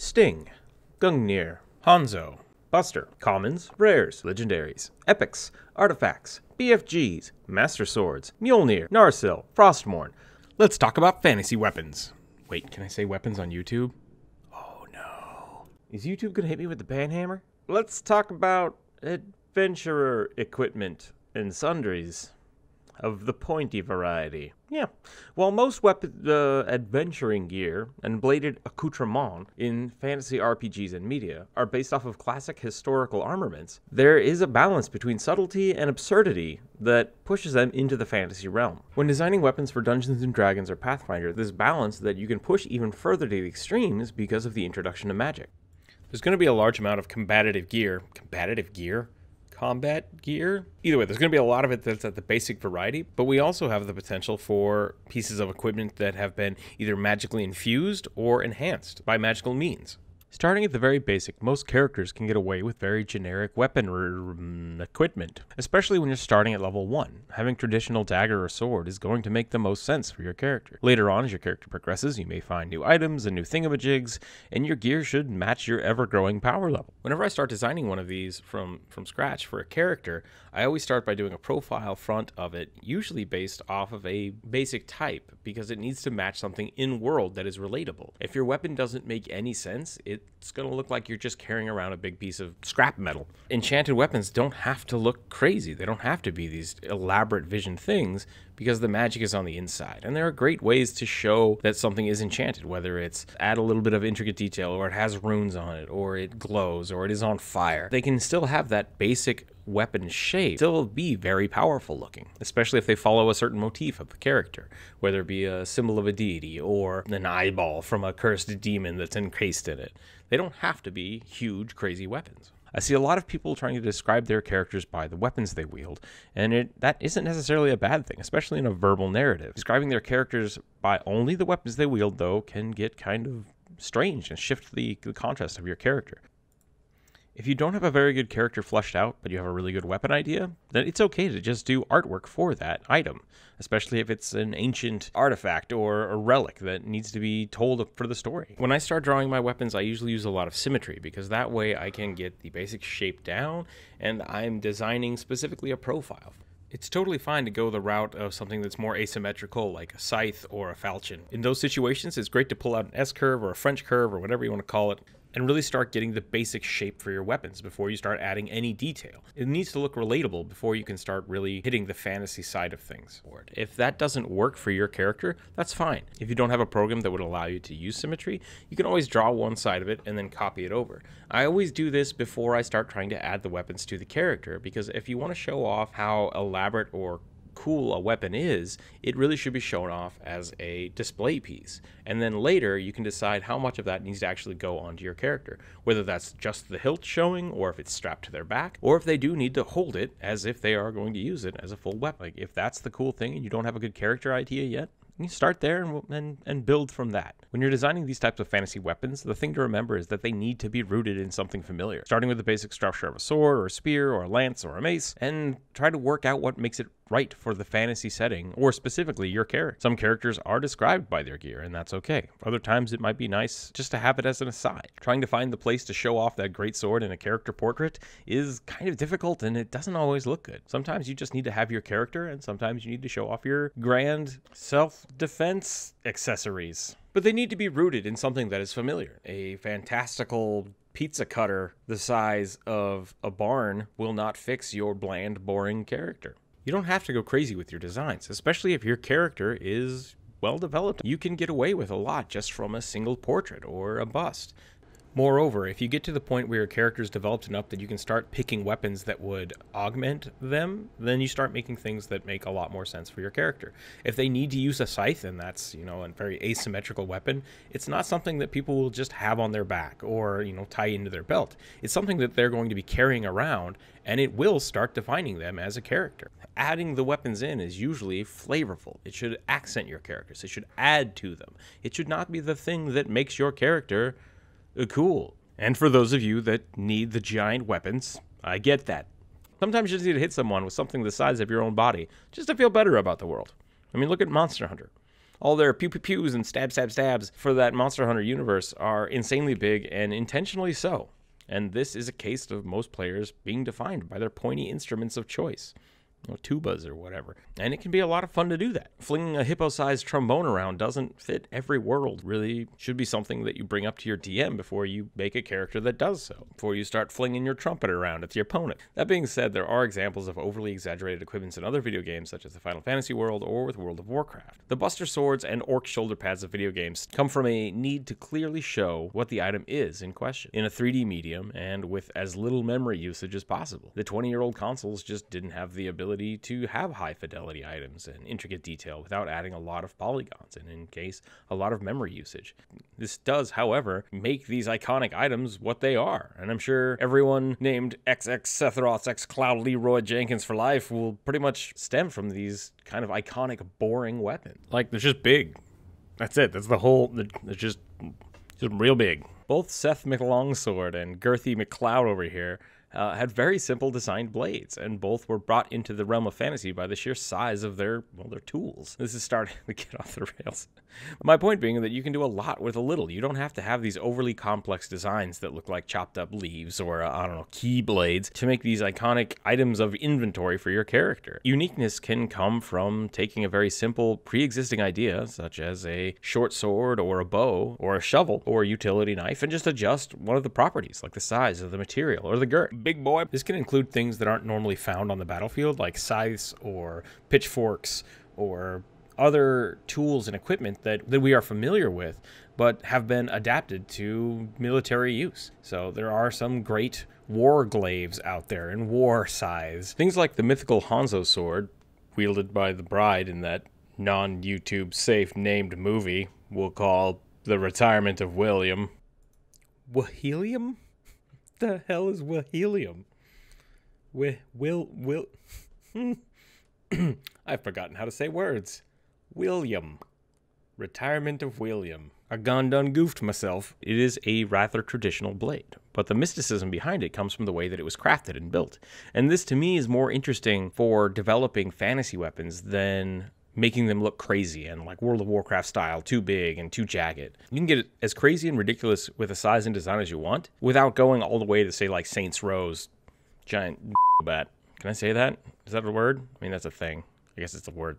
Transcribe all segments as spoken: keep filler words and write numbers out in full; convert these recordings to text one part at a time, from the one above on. Sting, Gungnir, Hanzo, Buster, Commons, Rares, Legendaries, Epics, Artifacts, B F Gs, Master Swords, Mjolnir, Narsil, Frostmourne. Let's talk about fantasy weapons. Wait, can I say weapons on YouTube? Oh no. Is YouTube gonna hit me with the panhammer? Let's talk about adventurer equipment and sundries of the pointy variety. Yeah. While most weapon, uh, adventuring gear and bladed accoutrements in fantasy R P Gs and media are based off of classic historical armaments, there is a balance between subtlety and absurdity that pushes them into the fantasy realm. When designing weapons for Dungeons and Dragons or Pathfinder, there's balance that you can push even further to the extremes because of the introduction of magic. There's going to be a large amount of combative gear. Combative gear? Combat gear? Either way, there's going to be a lot of it that's at the basic variety, but we also have the potential for pieces of equipment that have been either magically infused or enhanced by magical means. Starting at the very basic, most characters can get away with very generic weapon equipment, especially when you're starting at level one. Having traditional dagger or sword is going to make the most sense for your character. Later on, as your character progresses, you may find new items and new thingamajigs, and your gear should match your ever-growing power level. Whenever I start designing one of these from, from scratch for a character, I always start by doing a profile front of it, usually based off of a basic type, because it needs to match something in-world that is relatable. If your weapon doesn't make any sense, it it's going to look like you're just carrying around a big piece of scrap metal. Enchanted weapons don't have to look crazy. They don't have to be these elaborate vision things because the magic is on the inside. And there are great ways to show that something is enchanted, whether it's add a little bit of intricate detail, or it has runes on it, or it glows, or it is on fire. They can still have that basic weapon shape still be very powerful looking, especially if they follow a certain motif of the character, whether it be a symbol of a deity or an eyeball from a cursed demon that's encased in it. They don't have to be huge, crazy weapons. I see a lot of people trying to describe their characters by the weapons they wield, and it, that isn't necessarily a bad thing, especially in a verbal narrative. Describing their characters by only the weapons they wield, though, can get kind of strange and shift the, the contrast of your character. If you don't have a very good character fleshed out, but you have a really good weapon idea, then it's okay to just do artwork for that item, especially if it's an ancient artifact or a relic that needs to be told for the story. When I start drawing my weapons, I usually use a lot of symmetry, because that way I can get the basic shape down, and I'm designing specifically a profile. It's totally fine to go the route of something that's more asymmetrical, like a scythe or a falchion. In those situations, it's great to pull out an S-curve or a French curve or whatever you want to call it, and really start getting the basic shape for your weapons before you start adding any detail. It needs to look relatable before you can start really hitting the fantasy side of things. If that doesn't work for your character, that's fine. If you don't have a program that would allow you to use symmetry, you can always draw one side of it and then copy it over. I always do this before I start trying to add the weapons to the character, because if you want to show off how elaborate or cool a weapon is, it really should be shown off as a display piece. And then later you can decide how much of that needs to actually go onto your character, whether that's just the hilt showing, or if it's strapped to their back, or if they do need to hold it as if they are going to use it as a full weapon. Like, if that's the cool thing and you don't have a good character idea yet, you start there and, and, and build from that. When you're designing these types of fantasy weapons, the thing to remember is that they need to be rooted in something familiar, starting with the basic structure of a sword or a spear or a lance or a mace, and try to work out what makes it right for the fantasy setting, or specifically your character. Some characters are described by their gear, and that's okay. Other times it might be nice just to have it as an aside. Trying to find the place to show off that great sword in a character portrait is kind of difficult, and it doesn't always look good. Sometimes you just need to have your character, and sometimes you need to show off your grand self-defense accessories. But they need to be rooted in something that is familiar. A fantastical pizza cutter the size of a barn will not fix your bland, boring character. You don't have to go crazy with your designs, especially if your character is well developed. You can get away with a lot just from a single portrait or a bust. Moreover, if you get to the point where your character is developed enough that you can start picking weapons that would augment them, then you start making things that make a lot more sense for your character. If they need to use a scythe, and that's, you know, a very asymmetrical weapon, it's not something that people will just have on their back or, you know, tie into their belt. It's something that they're going to be carrying around, and it will start defining them as a character. Adding the weapons in is usually flavorful. It should accent your characters. It should add to them. It should not be the thing that makes your character cool. And for those of you that need the giant weapons, I get that. Sometimes you just need to hit someone with something the size of your own body just to feel better about the world. I mean, look at Monster Hunter. all their pew pew pews and stab stab stabs for that Monster Hunter universe are insanely big, and intentionally so. And this is a case of most players being defined by their pointy instruments of choice. You know, tubas or whatever. And it can be a lot of fun to do that. Flinging a hippo-sized trombone around doesn't fit every world. Really should be something that you bring up to your D M before you make a character that does so, before you start flinging your trumpet around at the opponent. That being said, there are examples of overly exaggerated equipments in other video games, such as the Final Fantasy world or with World of Warcraft. The buster swords and orc shoulder pads of video games come from a need to clearly show what the item is in question, in a three D medium and with as little memory usage as possible. The twenty-year-old consoles just didn't have the ability to have high fidelity items and intricate detail without adding a lot of polygons and, in case, a lot of memory usage. This does, however, make these iconic items what they are, and I'm sure everyone named X X Seth Roths, X Cloud Leroy Jenkins for life will pretty much stem from these kind of iconic, boring weapons. Like, they're just big. That's it. That's the whole, they're just, just real big. Both Seth McLongsword and Girthy McCloud over here Uh, had very simple designed blades, and both were brought into the realm of fantasy by the sheer size of their, well, their tools. This is starting to get off the rails. My point being that you can do a lot with a little. You don't have to have these overly complex designs that look like chopped up leaves or, uh, I don't know, key blades to make these iconic items of inventory for your character. Uniqueness can come from taking a very simple pre-existing idea, such as a short sword or a bow or a shovel or a utility knife, and just adjust one of the properties, like the size of the material or the girth. Big boy. This can include things that aren't normally found on the battlefield, like scythes or pitchforks or other tools and equipment that, that we are familiar with, but have been adapted to military use. So there are some great war glaives out there and war scythes. Things like the mythical Hanzo sword, wielded by the bride in that non-YouTube safe named movie we'll call The Retirement of William. William? The hell is Wilhelium? Will, will, will. I've forgotten how to say words. William. Retirement of William. I gone done goofed myself. It is a rather traditional blade, but the mysticism behind it comes from the way that it was crafted and built. And this to me is more interesting for developing fantasy weapons than making them look crazy and like World of Warcraft style, too big and too jagged. You can get it as crazy and ridiculous with the size and design as you want without going all the way to, say, like Saints Row's giant bat. Can I say that? Is that a word? I mean, that's a thing. I guess it's a word.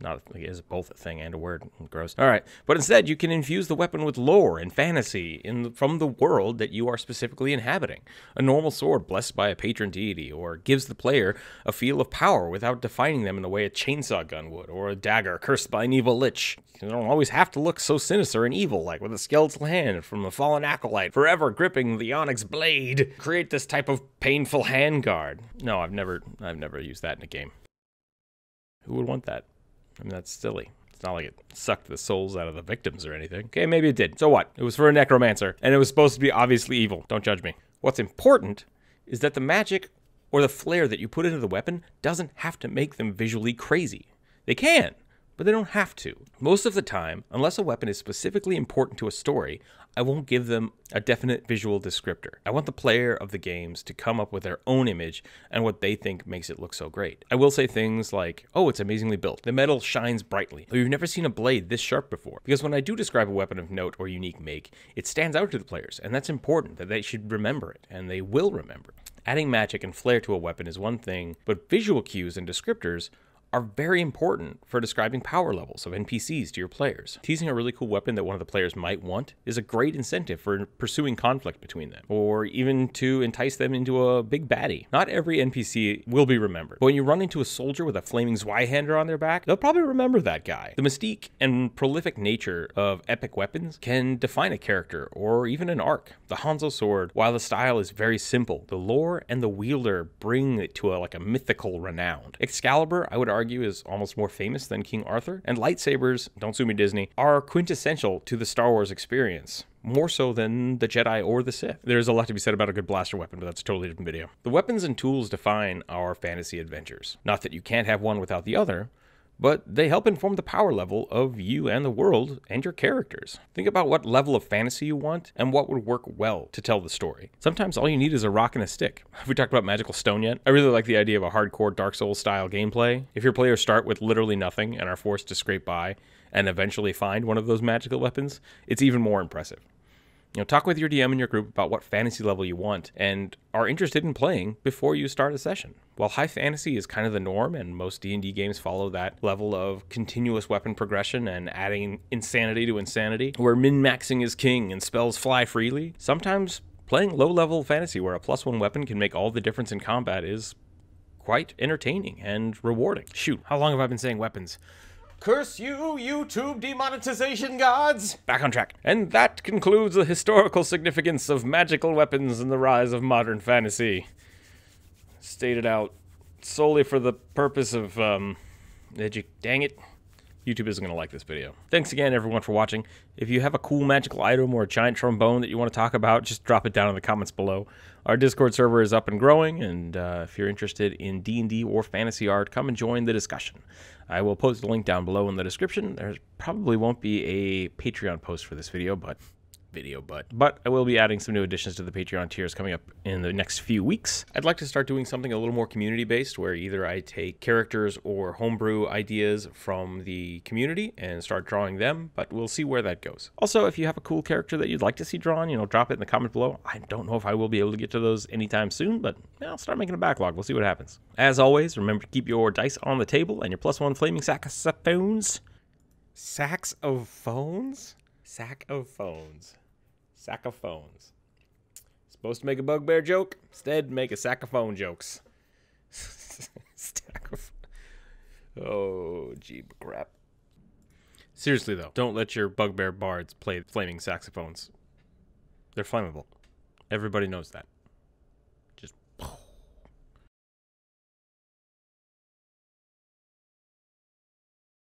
Not a, it is both a thing and a word. Gross. All right. But instead, you can infuse the weapon with lore and fantasy in the, from the world that you are specifically inhabiting. A normal sword blessed by a patron deity, or gives the player a feel of power without defining them in the way a chainsaw gun would, or a dagger cursed by an evil lich. You don't always have to look so sinister and evil, like with a skeletal hand from a fallen acolyte forever gripping the onyx blade. Create this type of painful handguard. No, I've never, I've never used that in a game. Who would want that? I mean, that's silly. It's not like it sucked the souls out of the victims or anything. Okay, maybe it did. So what? It was for a necromancer, and it was supposed to be obviously evil. Don't judge me. What's important is that the magic or the flair that you put into the weapon doesn't have to make them visually crazy. They can, but they don't have to. Most of the time, unless a weapon is specifically important to a story, I won't give them a definite visual descriptor. I want the player of the games to come up with their own image and what they think makes it look so great. I will say things like, oh, it's amazingly built. The metal shines brightly. Or you've never seen a blade this sharp before. Because when I do describe a weapon of note or unique make, it stands out to the players, and that's important, that they should remember it, and they will remember it. Adding magic and flair to a weapon is one thing, but visual cues and descriptors are very important for describing power levels of N P Cs to your players. Teasing a really cool weapon that one of the players might want is a great incentive for pursuing conflict between them, or even to entice them into a big baddie. Not every N P C will be remembered, but when you run into a soldier with a flaming Zweihander on their back, they'll probably remember that guy. The mystique and prolific nature of epic weapons can define a character or even an arc. The Hanzo sword, while the style is very simple, the lore and the wielder bring it to a, like a mythical renown. Excalibur, I would argue, is almost more famous than King Arthur, and lightsabers, don't sue me Disney, are quintessential to the Star Wars experience, more so than the Jedi or the Sith. There's a lot to be said about a good blaster weapon, but that's a totally different video. The weapons and tools define our fantasy adventures. Not that you can't have one without the other, but they help inform the power level of you and the world and your characters. Think about what level of fantasy you want and what would work well to tell the story. Sometimes all you need is a rock and a stick. Have we talked about Magical Stone yet? I really like the idea of a hardcore Dark Souls style gameplay. If your players start with literally nothing and are forced to scrape by, and eventually find one of those magical weapons, it's even more impressive. You know, talk with your D M and your group about what fantasy level you want and are interested in playing before you start a session. While high fantasy is kind of the norm and most D and D games follow that level of continuous weapon progression and adding insanity to insanity, where min-maxing is king and spells fly freely, sometimes playing low-level fantasy where a plus one weapon can make all the difference in combat is quite entertaining and rewarding. Shoot, how long have I been saying weapons? Curse you, YouTube demonetization gods! Back on track. And that concludes the historical significance of magical weapons and the rise of modern fantasy. Stated out solely for the purpose of, um, edu- dang it. YouTube isn't going to like this video. Thanks again, everyone, for watching. If you have a cool magical item or a giant trombone that you want to talk about, just drop it down in the comments below. Our Discord server is up and growing, and uh, if you're interested in D and D or fantasy art, come and join the discussion. I will post a link down below in the description. There probably won't be a Patreon post for this video, but... video but but I will be adding some new additions to the Patreon tiers coming up in the next few weeks. I'd like to start doing something a little more community based, where either I take characters or homebrew ideas from the community and start drawing them, but we'll see where that goes. Also, if you have a cool character that you'd like to see drawn, you know, drop it in the comment below. I don't know if I will be able to get to those anytime soon, but I'll start making a backlog. We'll see what happens. As always, remember to keep your dice on the table and your plus one flaming saxophones sacks of phones sack of phones Sack of phones. Supposed to make a bugbear joke? Instead, make a sack of phone jokes. Stack of... Oh, gee, crap. Seriously, though, don't let your bugbear bards play flaming saxophones. They're flammable. Everybody knows that.